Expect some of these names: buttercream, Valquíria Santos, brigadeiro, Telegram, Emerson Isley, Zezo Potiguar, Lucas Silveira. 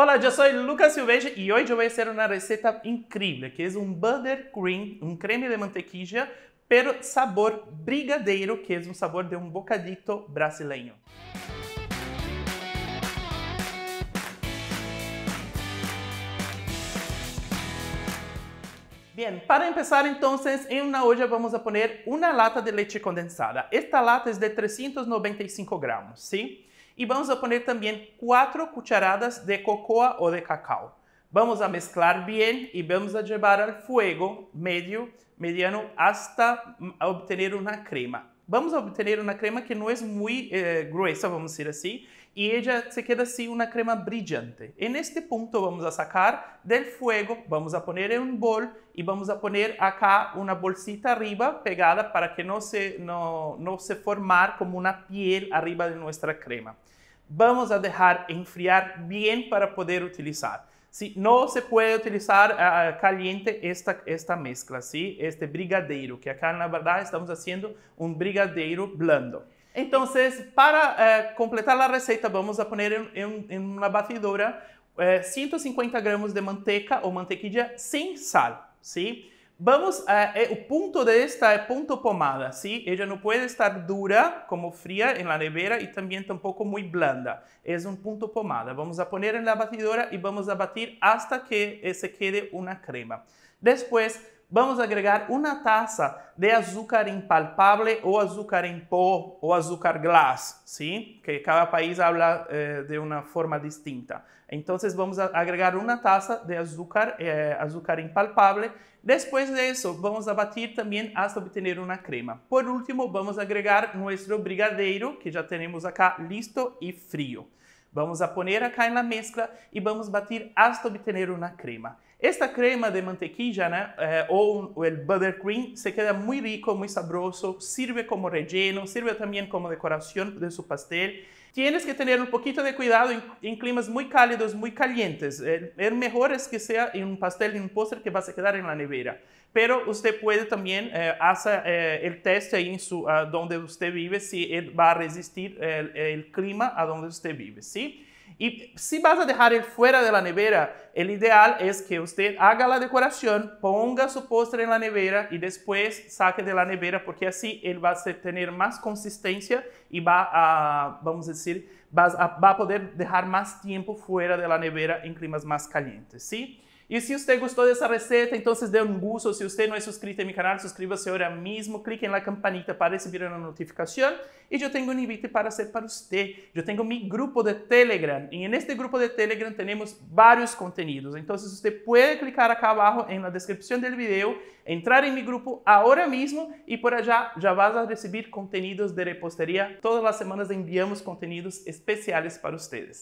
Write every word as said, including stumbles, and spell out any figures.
Olá, eu sou Lucas Silveira e hoje eu vou fazer uma receita incrível, que é um buttercream, um creme de mantequilla, pero sabor brigadeiro, que é um sabor de um bocadito brasileiro. Bem, para começar, então, em uma olla vamos a poner uma lata de leite condensada. Esta lata é de trezentos e noventa e cinco gramas, sim? E vamos a poner também quatro cucharadas de cocoa ou de cacau. Vamos a mezclar bem e vamos a levar ao fuego medio, mediano, hasta obter uma crema. Vamos a obter uma crema que não é muito eh, gruesa, vamos dizer assim, e ela se queda assim uma crema brilhante. En este ponto vamos a sacar del fuego, vamos a poner em um bol e vamos a poner acá uma bolsita arriba pegada para que não se no, no se formar como uma piel arriba de nossa crema. Vamos a deixar enfriar bem para poder utilizar. Sí, no se puede utilizar uh, caliente esta, esta mezcla, ¿sí? Este brigadeiro, que acá en la verdad estamos haciendo un brigadeiro blando. Entonces, para uh, completar la receta vamos a poner en, en, en una batidora uh, cento e cinquenta gramas de manteca o mantequilla sin sal, ¿sí? Vamos, uh, o punto de esta es punto pomada, ¿sí? Ella no puede estar dura como fría en la nevera y también tampoco muy blanda. Es un punto pomada. Vamos a poner en la batidora y vamos a batir hasta que eh, se quede una crema. Después vamos a agregar una taza de azúcar impalpable o azúcar en pó o azúcar glass, ¿sí? Que cada país habla eh, de una forma distinta. Entonces vamos a agregar una taza de azúcar, eh, azúcar impalpable. Después de eso vamos a batir también hasta obtener una crema. Por último vamos a agregar nuestro brigadeiro que ya tenemos acá listo y frío. Vamos a poner acá en la mezcla y vamos a batir hasta obtener una crema. Esta crema de mantequilla, né, eh, o, o el buttercream, se queda muy rico, muy sabroso, sirve como relleno, sirve también como decoración de su pastel. Tienes que tener un poquito de cuidado en, en climas muy cálidos, muy calientes. El, el mejor es que sea en un pastel, en un postre que vas a quedar en la nevera. Pero usted puede también eh, hacer eh, el test ahí en su, uh, donde usted vive, si él va a resistir el, el clima a donde usted vive, ¿sí? Y si vas a dejar él fuera de la nevera, el ideal es que usted haga la decoración, ponga su postre en la nevera y después saque de la nevera, porque así él va a tener más consistencia y va a, vamos a decir, va a, va a poder dejar más tiempo fuera de la nevera en climas más calientes, ¿sí? E se você gostou dessa receita, então dê um gusto. Se você não é inscrito em meu canal, inscreva-se agora mesmo. Clique na campanita para receber uma notificação. E eu tenho um convite para fazer para você. Eu tenho meu grupo de Telegram. E neste grupo de Telegram temos vários conteúdos. Então você pode clicar aqui abaixo na descrição do vídeo, entrar em meu grupo agora mesmo e por allá já vas a receber conteúdos de reposteria. Todas as semanas enviamos conteúdos especiais para vocês.